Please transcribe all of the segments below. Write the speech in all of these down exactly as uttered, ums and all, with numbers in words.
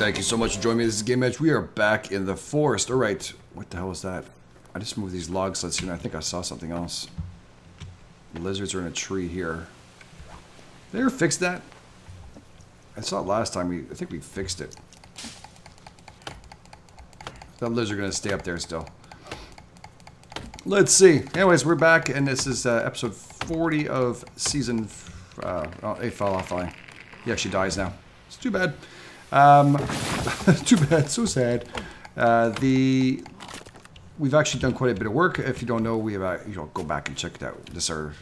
Thank you so much for joining me. This is Game Edge. We are back in the forest. All right. What the hell was that? I just moved these logs. Let's see. I think I saw something else. The lizards are in a tree here. Did they ever fix that? I saw it last time. We I think we fixed it. That lizard's going to stay up there still. Let's see. Anyways, we're back, and this is uh, episode forty of season... Uh, oh, it fell off. Fine. He actually dies now. It's too bad. Um, too bad. So sad. Uh, the we've actually done quite a bit of work. If you don't know, we have uh, you know, go back and check that. This is our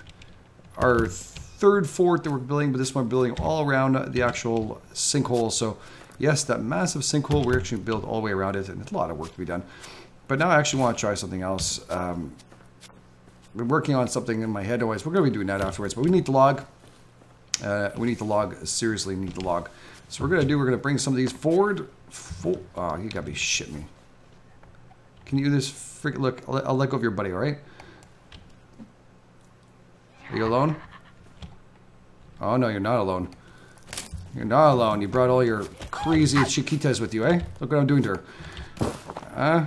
our third fort that we're building, but this one we're building all around the actual sinkhole. So yes, that massive sinkhole we're actually built all the way around it, and it's a lot of work to be done. But now I actually want to try something else. Um, I've been working on something in my head always. We're going to be doing that afterwards, but we need to log. Uh, we need to log. Seriously, we need to log. So we're going to do, we're going to bring some of these forward. For, oh, you got to be shitting me. Can you do this? Freak, look, I'll, I'll let go of your buddy, all right? Are you alone? Oh, no, you're not alone. You're not alone. You brought all your crazy chiquitas with you, eh? Look what I'm doing to her. Huh?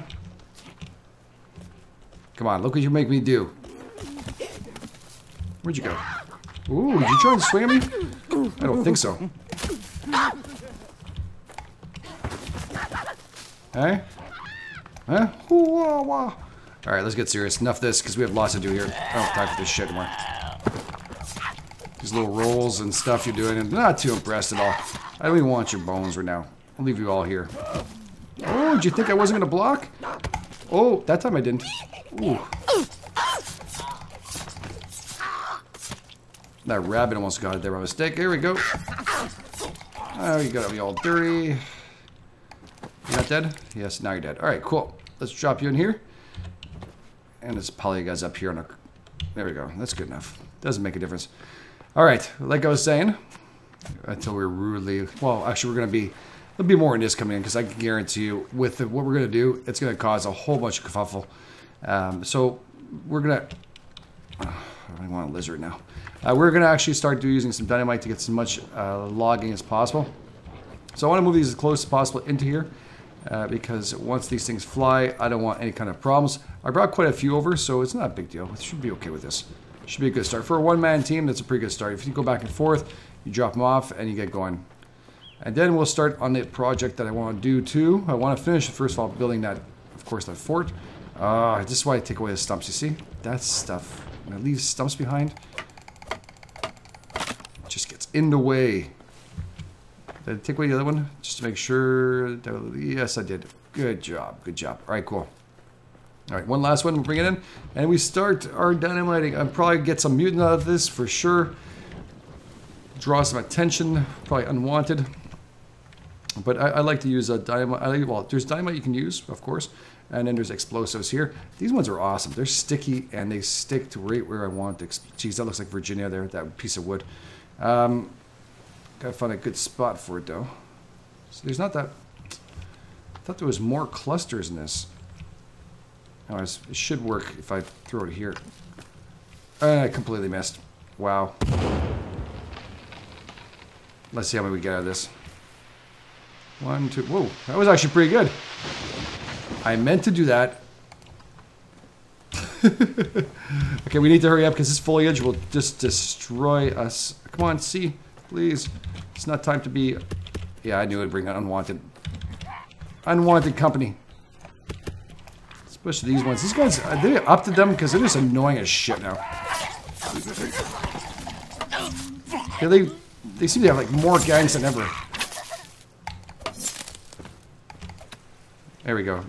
Come on, look what you make me do. Where'd you go? Ooh, did you try and swing at me? I don't think so. Hey? Huh? Alright, let's get serious. Enough of this, because we have lots to do here. I don't have time for this shit anymore. These little rolls and stuff you're doing, and I'm not too impressed at all. I don't even want your bones right now. I'll leave you all here. Oh, did you think I wasn't going to block? Oh, that time I didn't. Ooh. That rabbit almost got it there by mistake. Here we go. Oh, you gotta be all dirty. You're not dead? Yes, now you're dead. Alright, cool. Let's drop you in here. And let's pile you guys up here on a... There we go. That's good enough. Doesn't make a difference. Alright, like I was saying, until we're rudely... Well, actually, we're gonna be... There'll be more in this coming in, because I can guarantee you, with the, what we're gonna do, it's gonna cause a whole bunch of kerfuffle. Um, so, we're gonna... Oh, I don't want a lizard now. Uh, we're going to actually start do, using some dynamite to get as much uh, logging as possible. So I want to move these as close as possible into here uh, because once these things fly, I don't want any kind of problems. I brought quite a few over, so it's not a big deal. It should be okay with this. Should be a good start. For a one-man team, that's a pretty good start. If you go back and forth, you drop them off, and you get going. And then we'll start on the project that I want to do, too. I want to finish, first of all, building that, of course, that fort. Uh, this is why I take away the stumps, you see? That's stuff. I'm going to leave stumps behind. Just gets in the way. Did I take away the other one? Just to make sure. Yes, I did. Good job. Good job. All right, cool. All right, one last one. We'll bring it in. And we start our dynamiting. I'll probably get some mutant out of this for sure. Draw some attention. Probably unwanted. But I, I like to use a dynamite. I like, well, there's dynamite you can use, of course. And then there's explosives here. These ones are awesome. They're sticky, and they stick to right where I want. Jeez, that looks like Virginia there, that piece of wood. Um, gotta find a good spot for it though. So there's not that. I thought there was more clusters in this. Anyways, it should work if I throw it here. Uh, I completely missed. Wow. Let's see how many we get out of this. One, two. Whoa, that was actually pretty good. I meant to do that. Okay, we need to hurry up because this foliage will just destroy us. Come on, see, please. It's not time to be... Yeah, I knew it would bring unwanted. Unwanted company. Especially these ones. These guys, they up to them because they're just annoying as shit now. Yeah, they, they seem to have like more gangs than ever. There we go.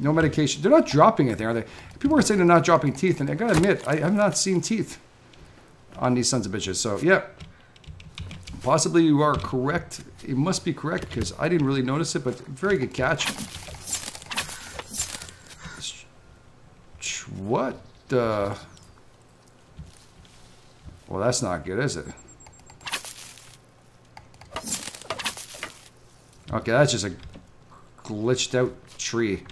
No medication. They're not dropping it there, are they? People are saying they're not dropping teeth, and I gotta admit, I have not seen teeth on these sons of bitches. So, yeah. Possibly you are correct. It must be correct, because I didn't really notice it, but very good catch. What the... Well, that's not good, is it? Okay, that's just a glitched out tree.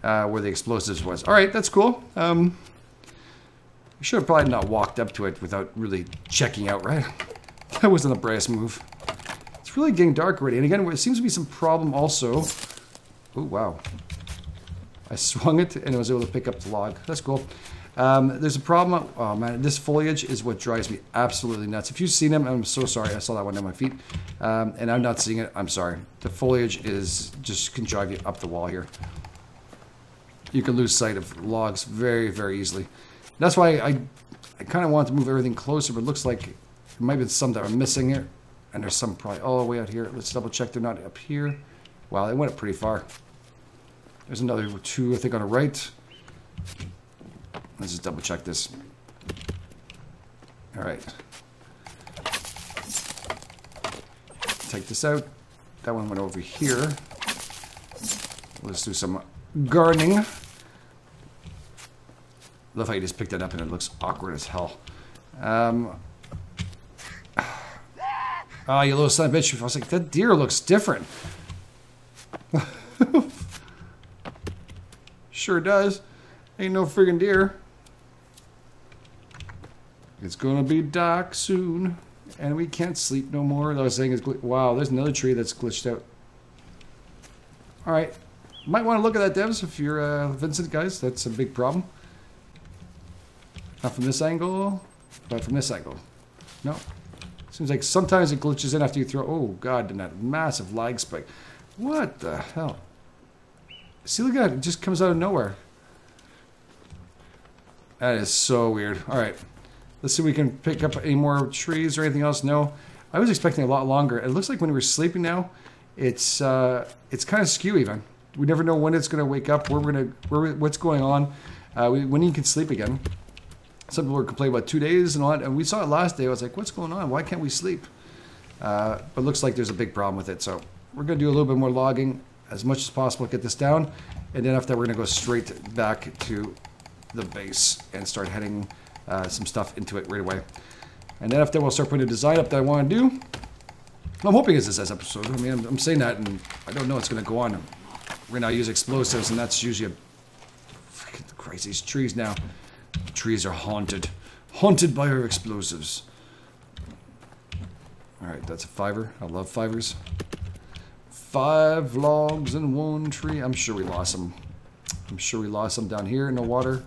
Uh, where the explosives was. Alright, that's cool. Um, I should have probably not walked up to it without really checking out, right? That wasn't the brightest move. It's really getting dark already. And again, there seems to be some problem also. Oh, wow. I swung it and I was able to pick up the log. That's cool. Um, there's a problem. Oh, man, this foliage is what drives me absolutely nuts. If you've seen them, I'm so sorry. I saw that one on my feet. Um, and I'm not seeing it. I'm sorry. The foliage is just can drive you up the wall here. You can lose sight of logs very, very easily. That's why I, I kind of want to move everything closer, but it looks like there might be some that are missing here. And there's some probably all the way out here. Let's double check they're not up here. Wow, they went up pretty far. There's another two, I think, on the right. Let's just double check this. All right. Take this out. That one went over here. Let's do some gardening. Love how you just picked that up and it looks awkward as hell. Um, oh, you little son of a bitch. I was like, that deer looks different. Sure does. Ain't no friggin' deer. It's gonna be dark soon. And we can't sleep no more. I was saying it's gl- wow, there's another tree that's glitched out. Alright. Might want to look at that, devs, if you're uh, Vincent, guys. That's a big problem. Not from this angle, but from this angle. No. Seems like sometimes it glitches in after you throw... Oh, God, and that massive lag spike. What the hell? See, look at it. It just comes out of nowhere. That is so weird. All right. Let's see if we can pick up any more trees or anything else. No. I was expecting a lot longer. It looks like when we're sleeping now, it's uh, it's kind of skew even. We never know when it's going to wake up, where we're gonna, where, what's going on, uh, we, when you can sleep again. Some people were complaining about two days and all that. And we saw it last day. I was like, what's going on? Why can't we sleep? Uh, but it looks like there's a big problem with it. So we're going to do a little bit more logging as much as possible, get this down. And then after that, we're going to go straight back to the base and start heading uh, some stuff into it right away. And then after that, we'll start putting a design up that I want to do. I'm hoping it's this episode. I mean, I'm, I'm saying that, and I don't know what's going to go on. Right now, I use explosives, and that's usually a freaking crazy. These trees now. The trees are haunted. Haunted by our explosives. All right, that's a fiver. I love fivers. Five logs and one tree. I'm sure we lost them. I'm sure we lost them down here in the water.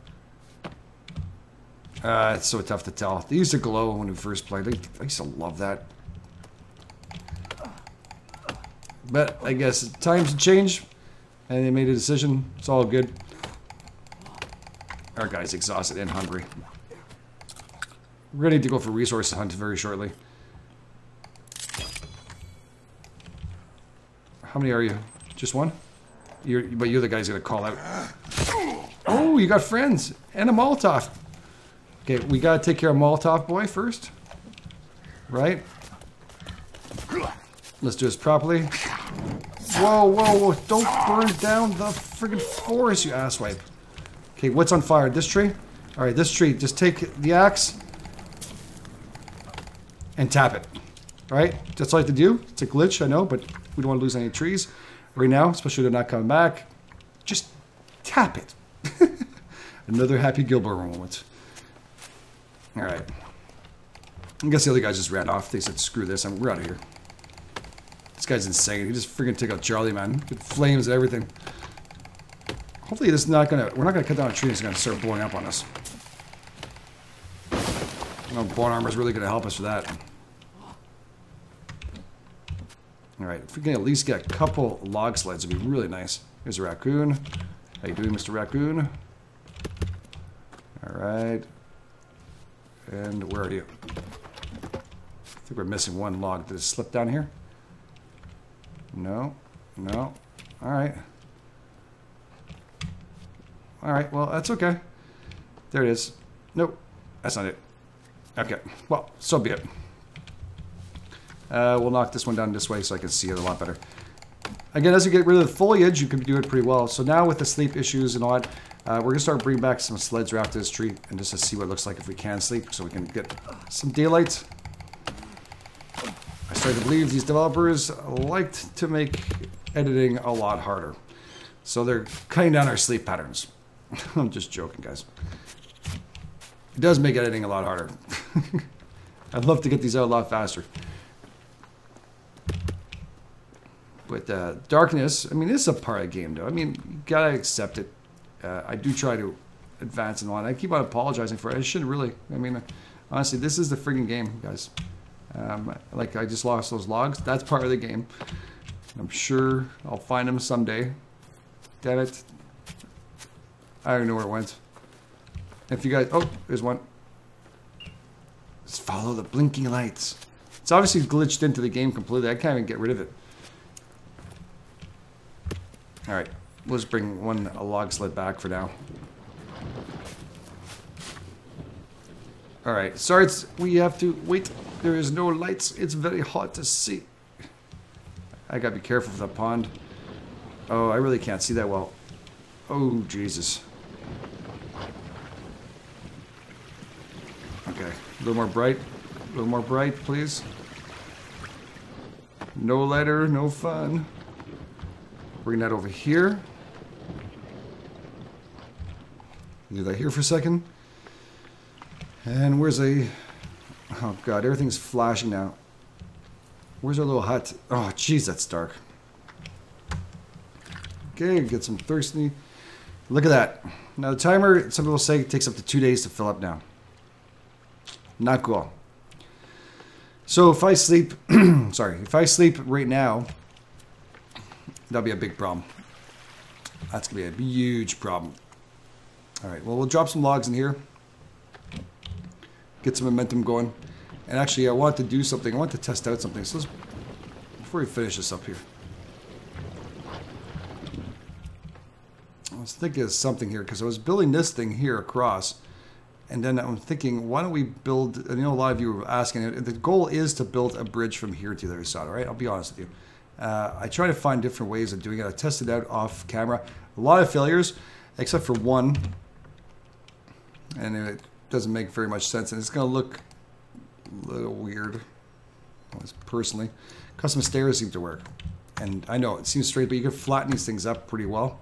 Uh, it's so tough to tell. They used to glow when we first played. I used to love that. But I guess times change, and they made a decision. It's all good. Our guy's exhausted and hungry. We're ready to go for resource hunt very shortly. How many are you? Just one? You're, but you're the guy who's going to call out. Oh, you got friends. And a Molotov. Okay, we got to take care of Molotov boy first. Right? Let's do this properly. Whoa, whoa, whoa. Don't burn down the friggin' forest, you asswipe. Okay, what's on fire? This tree? All right, this tree. Just take the axe and tap it. All right? That's all I have to do. It's a glitch, I know, but we don't want to lose any trees. Right now, especially they're not coming back, just tap it. Another Happy Gilmore moment. All right. I guess the other guys just ran off. They said, screw this. I'm, we're out of here. This guy's insane. He just freaking took out Charlie, man. It flames and everything. Hopefully this is not going to... We're not going to cut down a tree that's going to start blowing up on us. You know, bone armor is really going to help us for that. All right, if we can at least get a couple log slides, it'd be really nice. Here's a raccoon. How you doing, Mister Raccoon? All right. And where are you? I think we're missing one log. Did it slip down here? No. No. All right. All right, well, that's okay. There it is. Nope, that's not it. Okay, well, so be it. Uh, we'll knock this one down this way so I can see it a lot better. Again, as you get rid of the foliage, you can do it pretty well. So now with the sleep issues and all that, uh, we're going to start bringing back some sleds right after this tree and just to see what it looks like if we can sleep so we can get some daylight. I started to believe these developers liked to make editing a lot harder. So they're cutting down our sleep patterns. I'm just joking, guys. It does make editing a lot harder. I'd love to get these out a lot faster. But uh, darkness, I mean, this is a part of the game, though. I mean, you gotta accept it. Uh, I do try to advance in a lot. I keep on apologizing for it. I shouldn't really. I mean, honestly, this is the friggin' game, guys. Um, like, I just lost those logs. That's part of the game. I'm sure I'll find them someday. Damn it. I don't know where it went. If you guys... Oh, there's one. Let's follow the blinking lights. It's obviously glitched into the game completely. I can't even get rid of it. Alright. Let's bring one a log sled back for now. Alright. Sorry, it's, we have to... Wait. There is no lights. It's very hard to see. I gotta be careful for the pond. Oh, I really can't see that well. Oh, Jesus. Okay, a little more bright. A little more bright, please. No lighter, no fun. Bring that over here. Do that here for a second. And where's a... Oh, God, everything's flashing now. Where's our little hut? Oh, jeez, that's dark. Okay, get some thirsty. Look at that. Now the timer, some people say it takes up to two days to fill up now. Not cool. So if I sleep, sorry, if I sleep right now, that'll be a big problem. That's gonna be a huge problem. All right, well, we'll drop some logs in here. Get some momentum going. And actually, I want to do something. I want to test out something. So let's, before we finish this up here. I was thinking of something here because I was building this thing here across, and then I'm thinking, why don't we build? And you know, a lot of you were asking. The goal is to build a bridge from here to the other side. All right, I'll be honest with you. Uh, I try to find different ways of doing it. I tested out off camera. A lot of failures, except for one, and it doesn't make very much sense. And it's going to look a little weird. Personally, custom stairs seem to work, and I know it seems straight, but you can flatten these things up pretty well.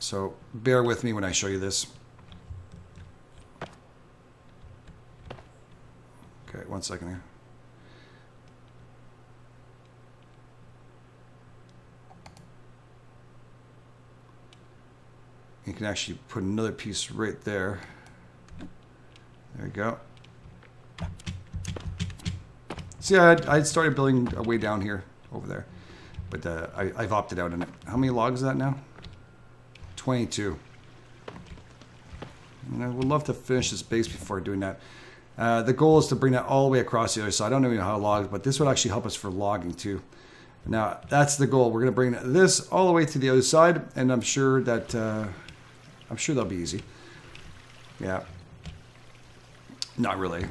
So bear with me when I show you this. Okay, one second here. You can actually put another piece right there. There we go. See, I I started building a way down here over there, but uh, I, I've opted out on it. How many logs is that now? twenty-two. And I would love to finish this base before doing that. Uh, the goal is to bring that all the way across the other side. I don't even know how logs, but this would actually help us for logging too. Now, that's the goal. We're going to bring this all the way to the other side, and I'm sure that, uh, I'm sure that'll be easy. Yeah. Not really.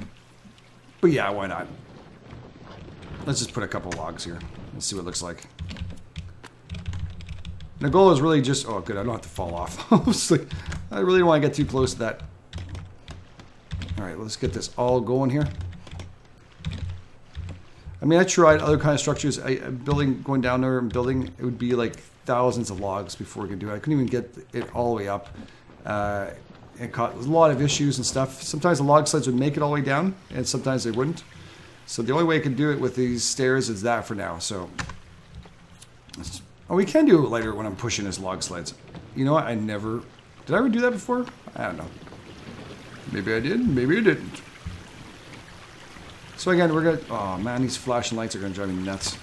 But yeah, why not? Let's just put a couple logs here. Let's see what it looks like. The goal is really just, oh good, I don't have to fall off. I really don't want to get too close to that. All right, let's get this all going here. I mean, I tried other kind of structures. I, building, going down there and building, it would be like thousands of logs before we could do it. I couldn't even get it all the way up. Uh, it caused a lot of issues and stuff. Sometimes the log sleds would make it all the way down, and sometimes they wouldn't. So the only way I can do it with these stairs is that for now. So let's... Oh, we can do it later when I'm pushing his log sleds. You know what? I never... Did I ever do that before? I don't know. Maybe I did. Maybe I didn't. So again, we're going to... Oh, man. These flashing lights are going to drive me nuts.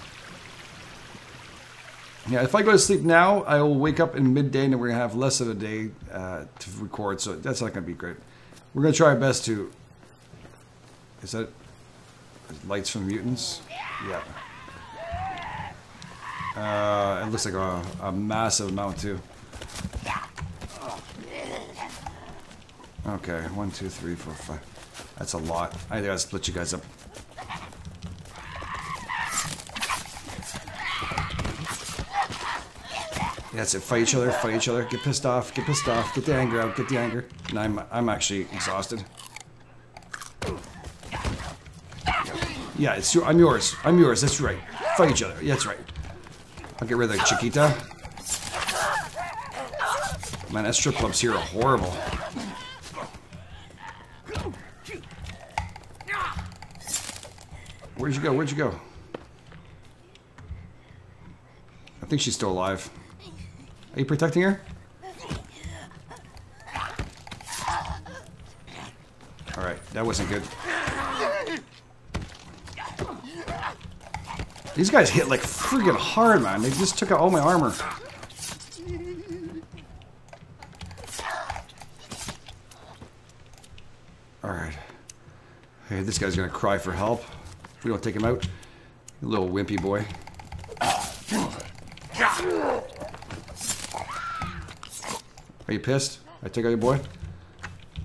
Yeah, if I go to sleep now, I will wake up in midday, and we're going to have less of a day uh, to record. So that's not going to be great. We're going to try our best to... Is that... Lights from mutants? Yeah. Uh, it looks like a, a massive amount too. Okay, one, two, three, four, five. That's a lot. I think I'll split you guys up. That's it. Fight each other. Fight each other. Get pissed off. Get pissed off. Get the anger out. Get the anger. And I'm I'm actually exhausted. Yeah, it's your, I'm yours. I'm yours. That's right. Fight each other. Yeah, that's right. I'll get rid of that Chiquita. Man, that strip clubs here are horrible. Where'd you go? Where'd you go? I think she's still alive. Are you protecting her? Alright, that wasn't good. These guys hit like freaking hard, man. They just took out all my armor. Alright. Hey, this guy's gonna cry for help. We don't take him out. You little wimpy boy. Are you pissed? I took out your boy?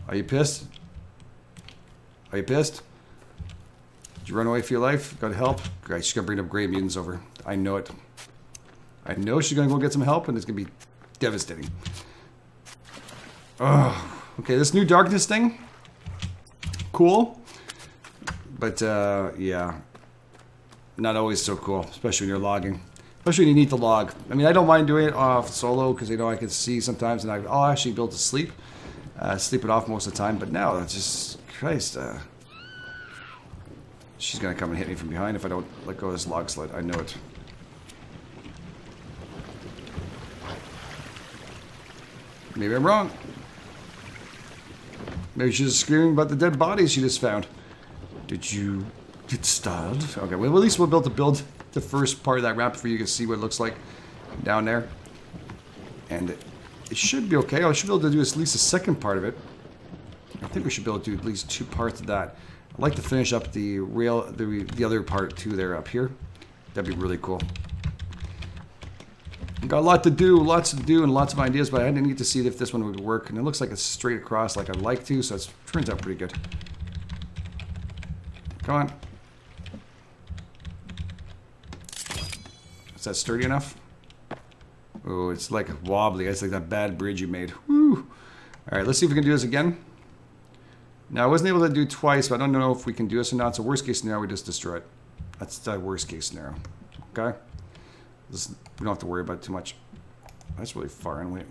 Are you pissed? Are you pissed? Did you run away for your life? Got help? Great, she's gonna bring up Grey Mutants over. I know it. I know she's gonna go get some help and it's gonna be devastating. Oh, okay, this new darkness thing. Cool. But uh, yeah, not always so cool, especially when you're logging. Especially when you need to log. I mean, I don't mind doing it off solo because, you know, I can see sometimes and I, I'll actually be able to sleep. Uh, sleep it off most of the time, but now that's just... Christ, uh, she's gonna come and hit me from behind if I don't let go of this log sled. I know it. Maybe I'm wrong. Maybe she's screaming about the dead bodies she just found. Did you get started? Okay, well, at least we'll be able to build the first part of that ramp for you to see what it looks like down there. And it should be okay. I should be able to do at least the second part of it. I think we should be able to do at least two parts of that. I'd like to finish up the rail, the, the other part too there up here. That'd be really cool. Got a lot to do, lots to do and lots of ideas, but I didn't need to see if this one would work. And it looks like it's straight across like I'd like to, so it turns out pretty good. Come on. Is that sturdy enough? Oh, it's like wobbly. It's like that bad bridge you made. Woo! All right, let's see if we can do this again. Now, I wasn't able to do it twice, but I don't know if we can do this or not. So worst case scenario, we just destroy it. That's the worst case scenario. Okay? This, we don't have to worry about it too much. That's really far in. Wait.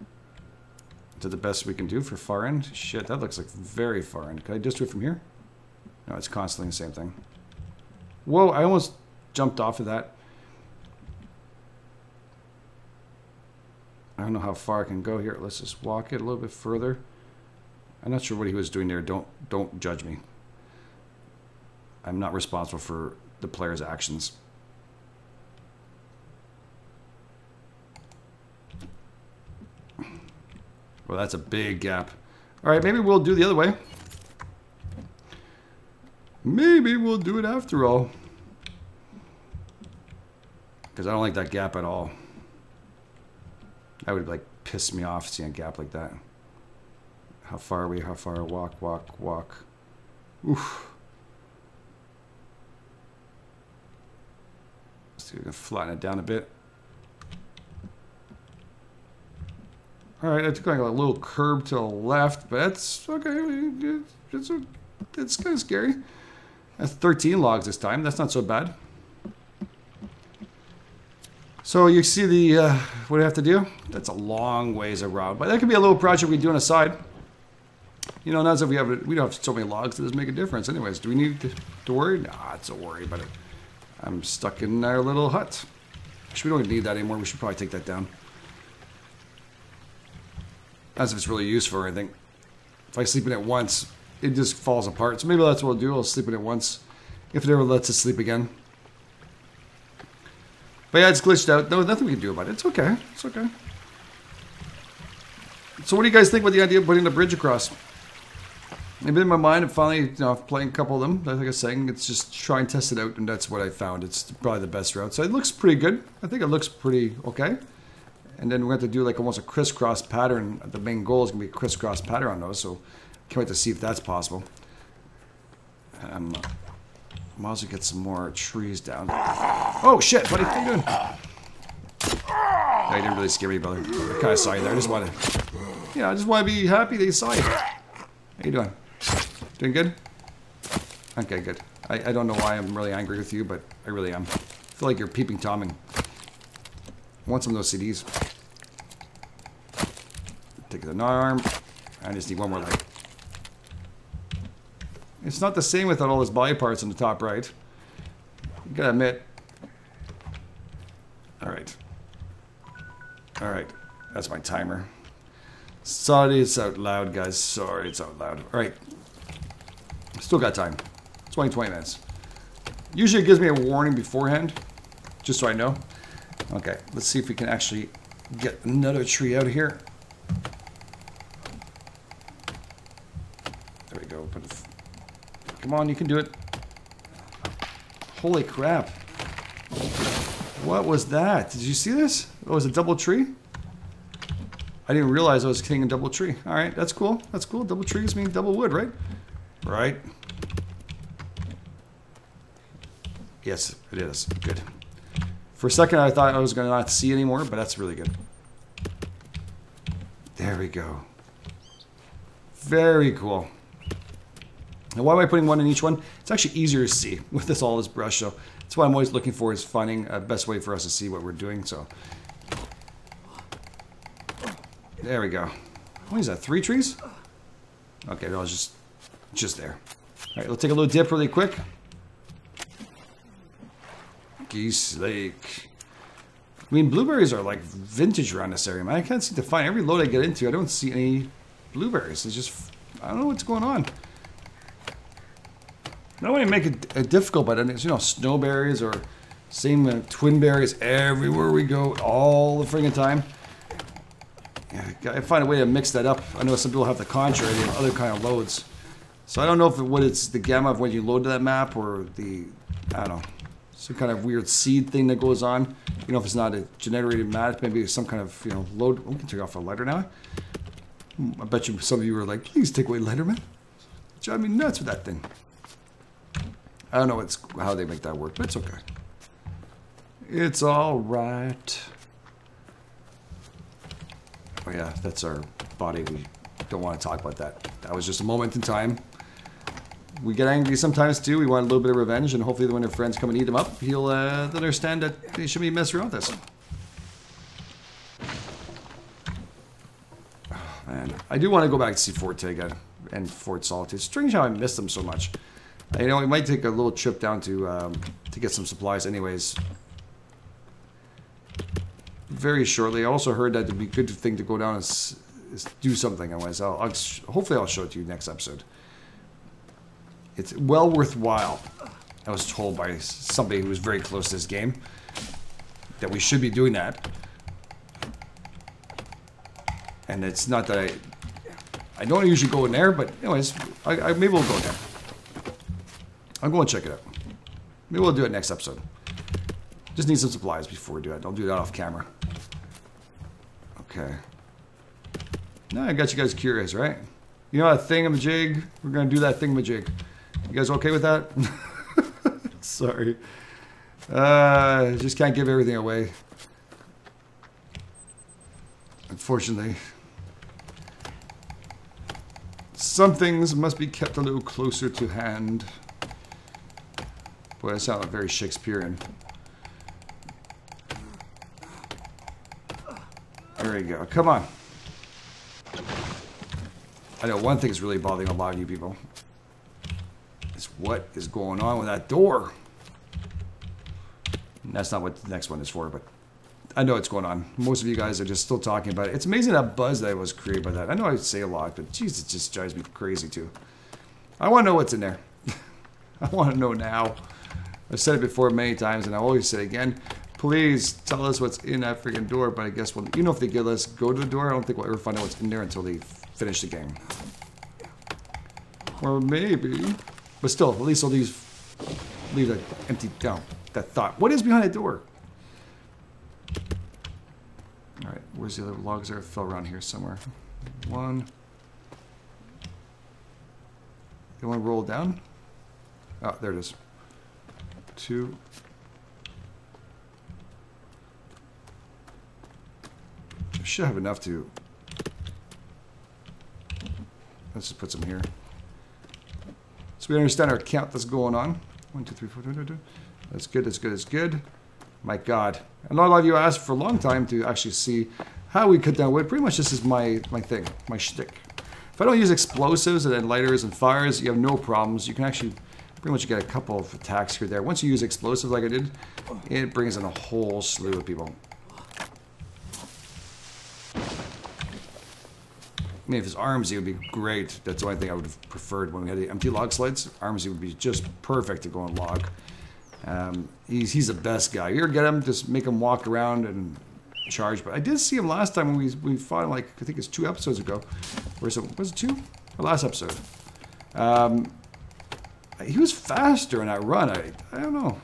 Is that the best we can do for far end? Shit, that looks like very far end. Can I just do it from here? No, it's constantly the same thing. Whoa, I almost jumped off of that. I don't know how far I can go here. Let's just walk it a little bit further. I'm not sure what he was doing there. Don't don't judge me. I'm not responsible for the player's actions. Well, that's a big gap. All right, maybe we'll do the other way. Maybe we'll do it after all. Because I don't like that gap at all. That would like piss me off seeing a gap like that. How far are we? How far? Walk, walk, walk. Oof. Let's see if we can flatten it down a bit. All right, I took like a little curb to the left, but that's okay. It's, it's kind of scary. That's thirteen logs this time. That's not so bad. So you see the uh, what I have to do? That's a long ways around, but that could be a little project we do on the side. You know, not as if we have we don't have so many logs that doesn't make a difference. Anyways, do we need to, to worry? Nah, it's a worry, but I'm stuck in our little hut. Actually, we don't need that anymore. We should probably take that down. As if it's really useful or anything. If I sleep in it once, it just falls apart. So maybe that's what we'll do. I'll sleep in it once. If it ever lets us sleep again. But yeah, it's glitched out. No, nothing we can do about it. It's okay. It's okay. So what do you guys think about the idea of putting a bridge across? Maybe in my mind, I'm finally, you know, playing a couple of them. Like I was saying, it's just try and test it out, and that's what I found. It's probably the best route. So it looks pretty good. I think it looks pretty okay. And then we're going to do like almost a crisscross pattern. The main goal is going to be a crisscross pattern on those. So can't wait to see if that's possible. Um, I might as well get some more trees down. Oh shit, buddy, what are you doing? No, you didn't really scare me, brother. I kind of saw you there. I just want to, you know, I just want to be happy that you saw you. How you doing? Doing good? Okay, good. I, I don't know why I'm really angry with you, but I really am. I feel like you're peeping Tomming. I want some of those C Ds. Take an arm. I just need one more leg. It's not the same without all those body parts in the top right. You gotta admit. That's my timer. Sorry it's out loud, guys. Sorry it's out loud. All right. Still got time. It's only twenty minutes. Usually it gives me a warning beforehand, just so I know. Okay, let's see if we can actually get another tree out of here. There we go. Put it. Come on, you can do it. Holy crap. What was that? Did you see this? It was a double tree? I didn't realize I was getting a double tree. All right, that's cool. That's cool. Double trees mean double wood, right? Right. Yes, it is. Good. For a second, I thought I was going to not see anymore, but that's really good. There we go. Very cool. Now, why am I putting one in each one? It's actually easier to see with this all this brush, so that's what I'm always looking for, is finding a best way for us to see what we're doing, so. There we go. What is that, three trees? Okay, no, it's just, just there. All right, let's take a little dip really quick. Geese Lake. I mean, blueberries are like vintage around this area, man. I can't seem to find, every load I get into, I don't see any blueberries. It's just, I don't know what's going on. I don't want to make it difficult, but it's, you know, snowberries or same uh, twin berries everywhere we go, all the friggin' time. Yeah, gotta find a way to mix that up. I know some people have the contrary and other kind of loads. So I don't know if it, what it's the gamma of when you load to that map or the, I don't know, some kind of weird seed thing that goes on. You know, if it's not a generated map, maybe some kind of, you know, load. We can take off a lighter now. I bet you some of you were like, please take away lighter, man. Drive me nuts with that thing. I don't know what's, how they make that work, but it's okay. It's all right. Oh yeah, that's our body. We don't want to talk about that. That was just a moment in time. We get angry sometimes too. We want a little bit of revenge, and hopefully when our friends come and eat them up, he'll uh, understand that they shouldn't be messing around with us. Oh, man, I do want to go back to see Fort Tega and Fort Solitude. Strange how I miss them so much. You know, we might take a little trip down to um, to get some supplies anyways. Very shortly. I also heard that it'd be a good thing to go down and s s do something. Otherwise, I'll, I'll hopefully I'll show it to you next episode. It's well worthwhile. I was told by somebody who was very close to this game that we should be doing that. And it's not that I... I don't usually go in there, but anyways, I, I maybe we'll go in there. I'll go and check it out. Maybe we'll do it next episode. Just need some supplies before we do that. I'll do that off camera. Okay. Now I got you guys curious, right? You know that thingamajig? We're going to do that thingamajig. You guys okay with that? Sorry. Uh, just can't give everything away. Unfortunately. Some things must be kept a little closer to hand. Boy, that sounds very Shakespearean. There we go. Come on. I know one thing is really bothering a lot of you people. Is what is going on with that door? And that's not what the next one is for, but I know what's going on. Most of you guys are just still talking about it. It's amazing that buzz that was created by that. I know I say a lot, but geez, it just drives me crazy too. I want to know what's in there. I want to know now. I've said it before many times, and I always say it again. Please tell us what's in that freaking door. But I guess we'll, you know, if they get us go to the door, I don't think we'll ever find out what's in there until they finish the game. Or maybe, but still, at least I'll leave leave that empty down. That thought. What is behind that door? All right, where's the other logs? There fell around here somewhere. One. You want to roll down? Oh, there it is. Two. I should have enough to... Let's just put some here. So we understand our count that's going on. One, two, three, four, two, two, two. That's good, that's good, that's good. My God. And a lot of you asked for a long time to actually see how we cut down wood. Pretty much this is my, my thing, my shtick. If I don't use explosives and then lighters and fires, you have no problems. You can actually... Pretty much you get a couple of attacks here there. Once you use explosives like I did, it brings in a whole slew of people. I mean, if it's Armsy, it would be great. That's the only thing I would have preferred when we had the empty log sleds. Armsy would be just perfect to go and log. Um, he's, he's the best guy. You ever get him, just make him walk around and charge. But I did see him last time when we, we fought, like, I think it's two episodes ago. Or so, was it two? Or last episode. Um, he was faster in that run. I, I don't know.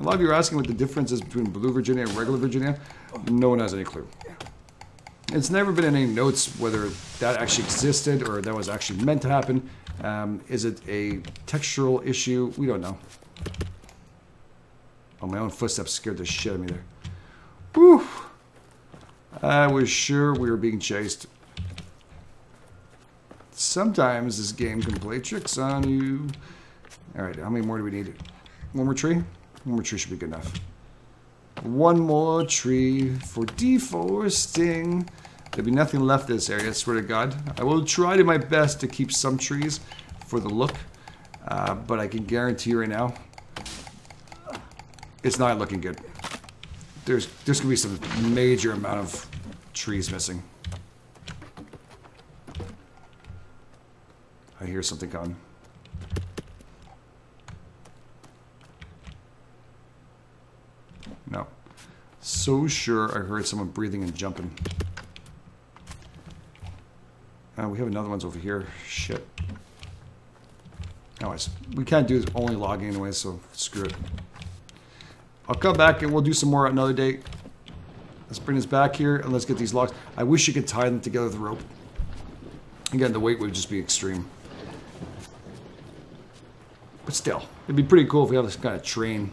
A lot of you are asking what the difference is between Blue Virginia and regular Virginia. No one has any clue. It's never been in any notes whether that actually existed or that was actually meant to happen. Um, is it a textural issue? We don't know. Oh, my own footsteps scared the shit out of me there. Whew! I was sure we were being chased. Sometimes this game can play tricks on you. Alright, how many more do we need? One more tree? One more tree should be good enough. One more tree for deforesting. There'll be nothing left in this area, I swear to God. I will try to my best to keep some trees for the look. Uh, but I can guarantee you right now, it's not looking good. There's, there's going to be some major amount of trees missing. I hear something coming. No. So sure I heard someone breathing and jumping. Uh, we have another one's over here. Shit. Anyways, we can't do this only logging anyway, so screw it. I'll come back and we'll do some more another day. Let's bring this back here and let's get these logs. I wish you could tie them together with a rope. Again, the weight would just be extreme. But still, it'd be pretty cool if we had this kind of train.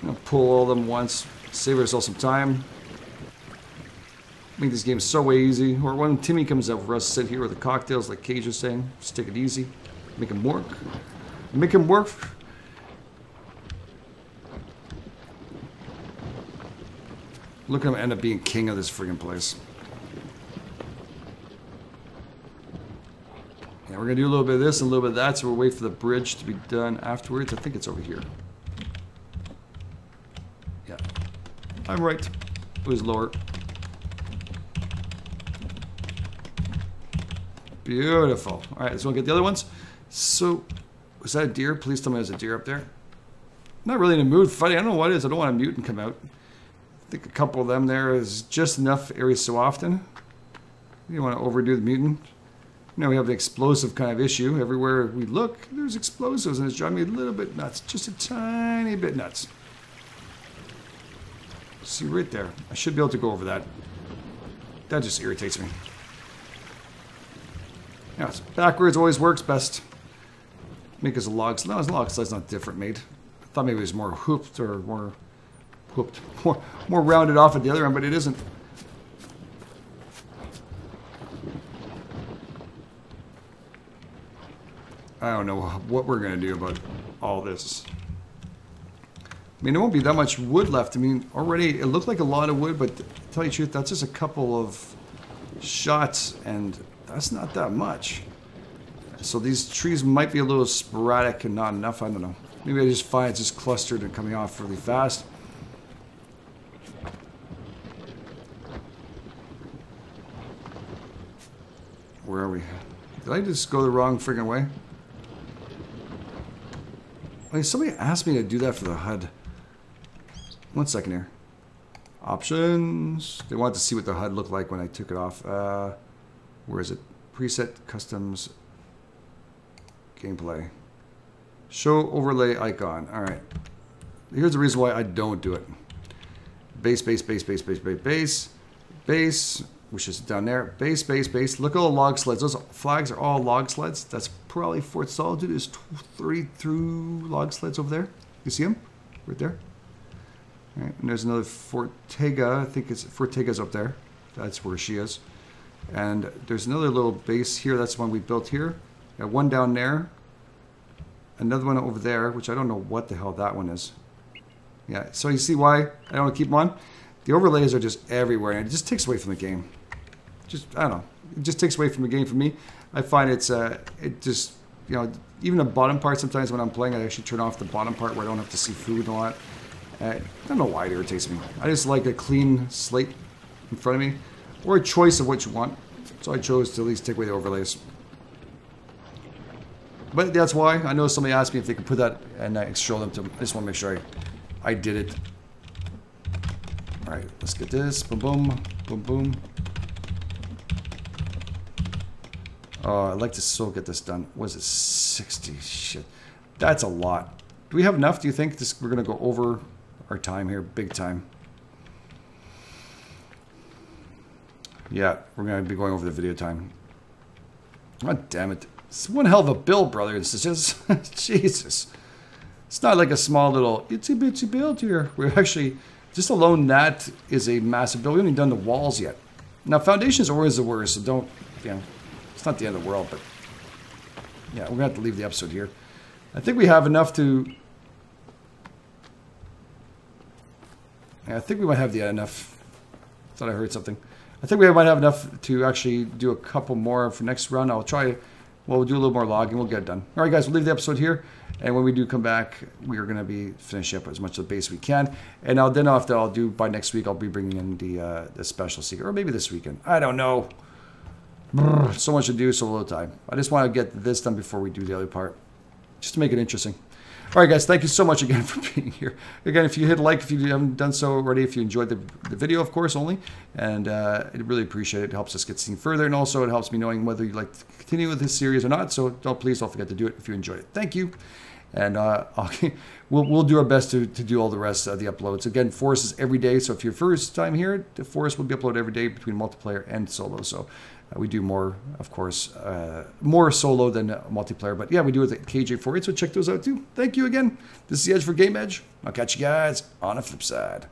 I'm gonna pull all of them once, save ourselves some time. Make this game so easy. Or when Timmy comes up for us, sit here with the cocktails like K J was saying. Just take it easy. Make him work. Make him work. Look at him end up being king of this friggin' place. Yeah, we're gonna do a little bit of this and a little bit of that, so we'll wait for the bridge to be done afterwards. I think it's over here. Yeah. I'm right. It was lower. Beautiful. Alright, so we'll get the other ones. So, was that a deer? Please tell me there's a deer up there. I'm not really in a mood fighting. I don't know what it is. I don't want to mute and come out. I think a couple of them there is just enough every so often. You don't want to overdo the mutant. You know, we have the explosive kind of issue. Everywhere we look, there's explosives, and it's driving me a little bit nuts. Just a tiny bit nuts. See right there. I should be able to go over that. That just irritates me. Yeah, so backwards always works best. Make us a log slide. No, his log slide's not different, mate. I thought maybe it was more hooped or more... Hooped. More, more rounded off at the other end, but it isn't. I don't know what we're going to do about all this. I mean, there won't be that much wood left. I mean, already it looked like a lot of wood, but to tell you the truth, that's just a couple of shots, and that's not that much. So these trees might be a little sporadic and not enough. I don't know. Maybe I just find it's just clustered and coming off really fast. Where are we? Did I just go the wrong friggin' way? Like, somebody asked me to do that for the H U D. One second here. Options. They wanted to see what the H U D looked like when I took it off. Uh, where is it? Preset, customs, gameplay. Show overlay icon. Alright. Here's the reason why I don't do it. Base, base, base, base, base, base, base. Base. Which is down there. Base, base, base. Look at all the log sleds. Those flags are all log sleds. That's probably Fort Solitude. There's thirty-two log sleds over there. You see them? Right there. All right. And there's another Fort Tega. I think it's Fort Tega's up there. That's where she is. And there's another little base here. That's the one we built here. Got one down there. Another one over there, which I don't know what the hell that one is. Yeah. So you see why I don't want to keep them on? The overlays are just everywhere, and it just takes away from the game. Just, I don't know. It just takes away from the game for me. I find it's, uh, it just, you know, even the bottom part sometimes when I'm playing, I actually turn off the bottom part where I don't have to see food and all that. Uh, I don't know why it irritates me. I just like a clean slate in front of me. or a choice of what you want. So I chose to at least take away the overlays. But that's why. I know somebody asked me if they could put that, and I show them to them. I just want to make sure I, I did it. All right, let's get this. Boom, boom, boom, boom. Oh, I'd like to still get this done. What is it? sixty? Shit. That's a lot. Do we have enough? Do you think this, we're going to go over our time here? Big time. Yeah, we're going to be going over the video time. God damn it. It's one hell of a bill, brother and sisters. Jesus. It's not like a small little itsy bitsy build here. We're actually, just alone that is a massive build. We haven't even done the walls yet. Now, foundation is always the worst, so don't, you know, it's not the end of the world, but yeah, we're going to have to leave the episode here. I think we have enough to, I think we might have the enough. I thought I heard something. I think we might have enough to actually do a couple more for next round. I'll try, well, we'll do a little more logging. We'll get it done. All right, guys, we'll leave the episode here. And when we do come back, we are going to be finishing up as much of the base we can. And I'll, then after I'll do, by next week, I'll be bringing in the, uh, the special secret. Or maybe this weekend. I don't know. Brr, so much to do, so little time. I just want to get this done before we do the other part. Just to make it interesting. All right, guys, thank you so much again for being here. Again, if you hit like, if you haven't done so already, if you enjoyed the, the video, of course, only. And uh, I really appreciate it. It helps us get seen further. And also, it helps me knowing whether you'd like to continue with this series or not. So don't, please don't forget to do it if you enjoyed it. Thank you. And uh, I'll, we'll, we'll do our best to, to do all the rest of the uploads. Again, Forest is every day. So if you're first time here, the Forest will be uploaded every day between multiplayer and solo. So Uh, we do more, of course, uh, more solo than uh, multiplayer. But yeah, we do it at K J forty-eight, so check those out too. Thank you again. This is The Edge for Game Edge. I'll catch you guys on the flip side.